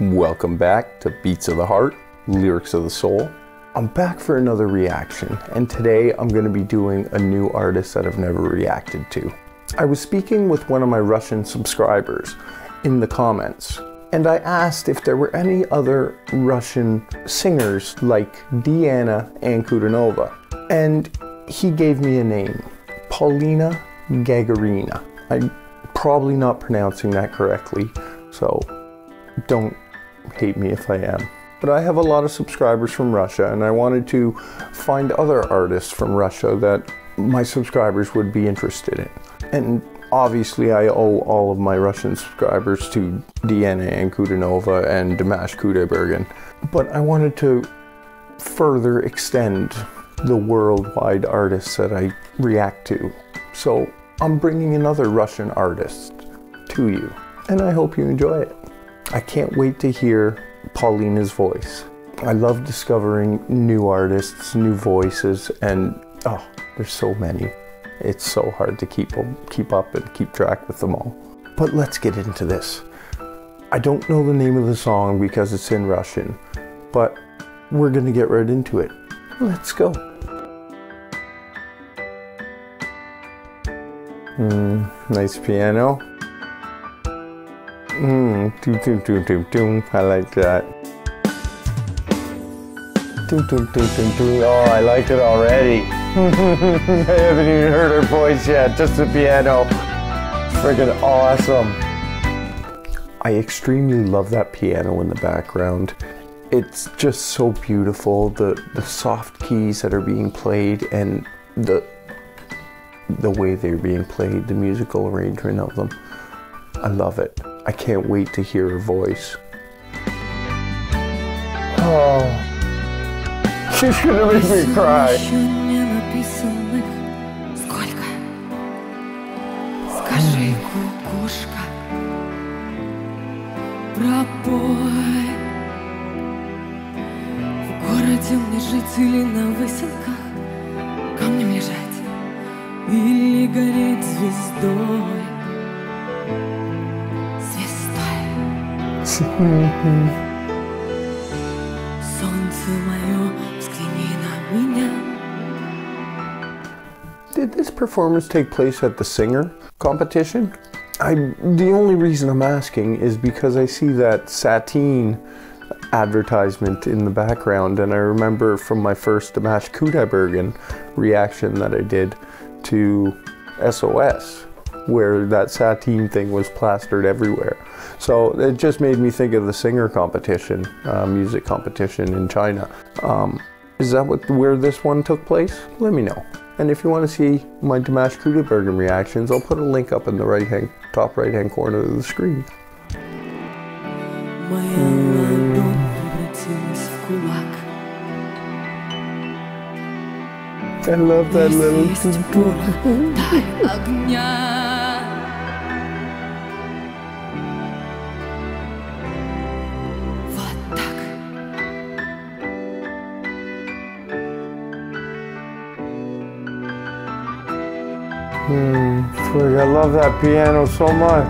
Welcome back to Beats of the Heart, Lyrics of the Soul. I'm back for another reaction, and today I'm going to be doing a new artist that I've never reacted to. I was speaking with one of my Russian subscribers in the comments, and I asked if there were any other Russian singers like Diana Ankudinova, and he gave me a name, Polina Gagarina. I'm probably not pronouncing that correctly, so don't hate me if I am. But I have a lot of subscribers from Russia, and I wanted to find other artists from Russia that my subscribers would be interested in. And obviously I owe all of my Russian subscribers to Diana Ankudinova and Dimash Kudaibergen. But I wanted to further extend the worldwide artists that I react to. So I'm bringing another Russian artist to you, and I hope you enjoy it. I can't wait to hear Polina's voice. I love discovering new artists, new voices, and oh, there's so many. It's so hard to keep up and keep track with them all. But let's get into this. I don't know the name of the song because it's in Russian, but we're gonna get right into it. Let's go. Nice piano. Doom, doom, doom, doom, doom. I like that. Doom, doom, doom, doom, doom. Oh, I liked it already. I haven't even heard her voice yet. Just the piano. Freaking awesome. I extremely love that piano in the background. It's just so beautiful. The soft keys that are being played and the way they're being played, the musical arrangement of them. I love it. I can't wait to hear her voice. Oh, she's gonna make me cry. Did this performance take place at the singer competition? The only reason I'm asking is because I see that Sateen advertisement in the background, and I remember from my first Dimash Kudaibergen reaction that I did to SOS, where that Sateen thing was plastered everywhere. So it just made me think of the singer competition, music competition in China. Is that where this one took place? Let me know. And if you want to see my Dimash Kudaibergen reactions, I'll put a link up in the top right-hand corner of the screen. I love that little... I love that piano so much.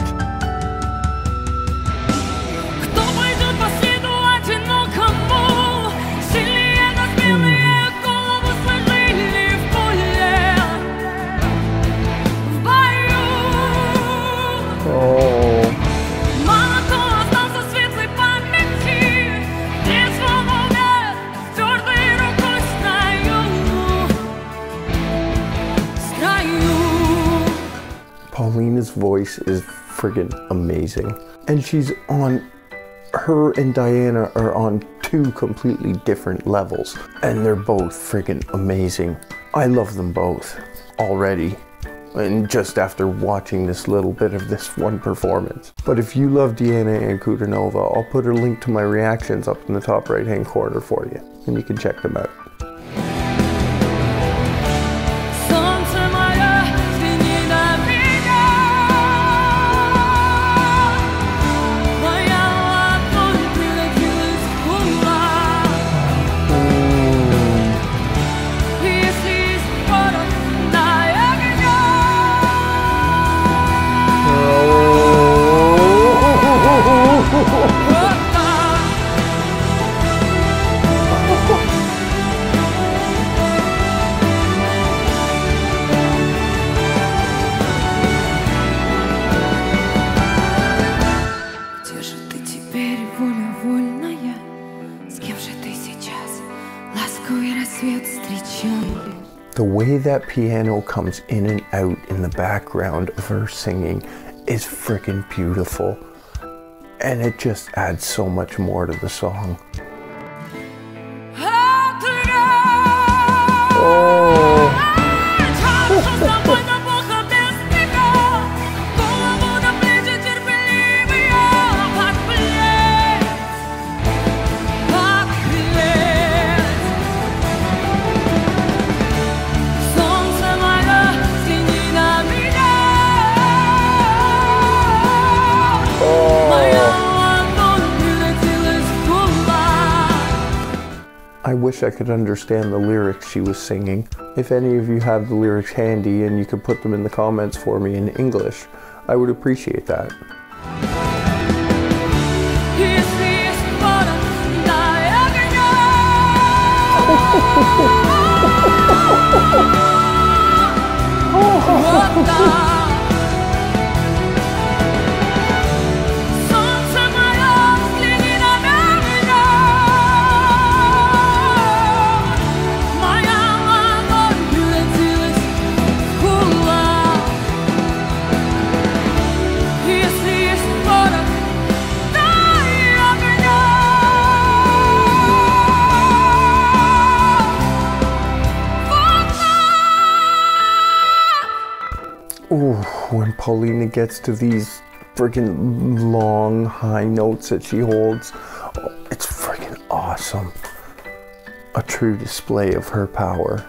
Polina's voice is friggin' amazing. And she's on, her and Diana are on two completely different levels. And they're both friggin' amazing. I love them both already. And just after watching this little bit of this one performance. But if you love Diana Ankudinova, I'll put a link to my reactions up in the top right-hand corner for you. And you can check them out. way that piano comes in and out in the background of her singing is freaking beautiful. And it just adds so much more to the song. Oh. I wish I could understand the lyrics she was singing. If any of you have the lyrics handy and you could put them in the comments for me in English, I would appreciate that. Ooh, when Polina gets to these freaking long high notes that she holds, oh, it's freaking awesome. A true display of her power.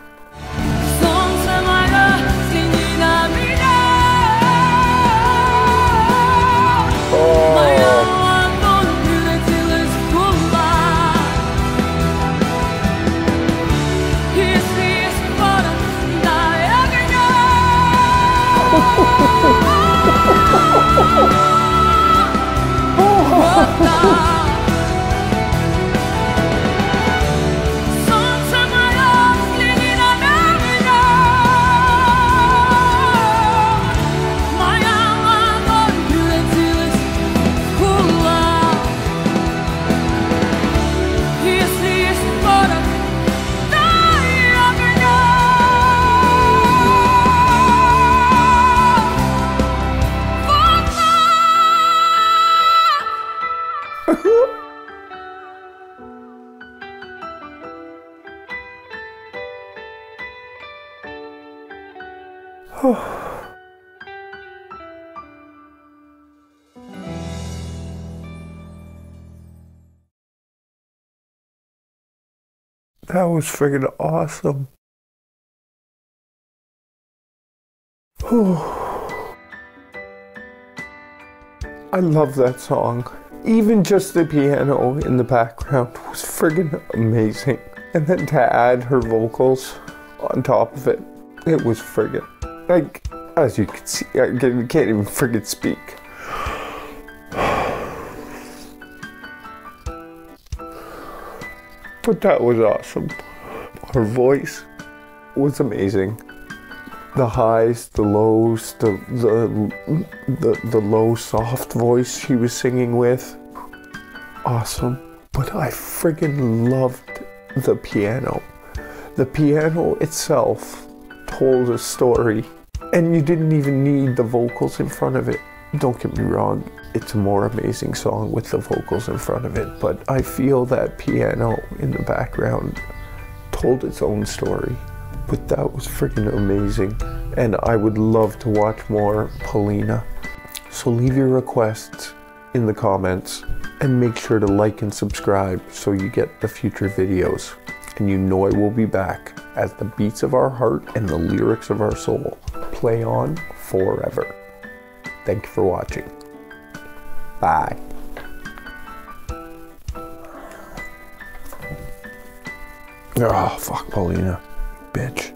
That was friggin' awesome. I love that song. Even just the piano in the background was friggin' amazing. And then to add her vocals on top of it, it was friggin', like, as you can see, I can't even friggin' speak. But that was awesome. Her voice was amazing. The highs, the lows, the low soft voice she was singing with. Awesome. But I friggin' loved the piano. The piano itself told a story, and you didn't even need the vocals in front of it. Don't get me wrong, it's a more amazing song with the vocals in front of it, but I feel that piano in the background told its own story. But that was freaking amazing, and I would love to watch more Polina. So leave your requests in the comments, and make sure to like and subscribe so you get the future videos. And you know I will be back as the beats of our heart and the lyrics of our soul play on forever. Thank you for watching. Bye. Oh, fuck Polina, bitch.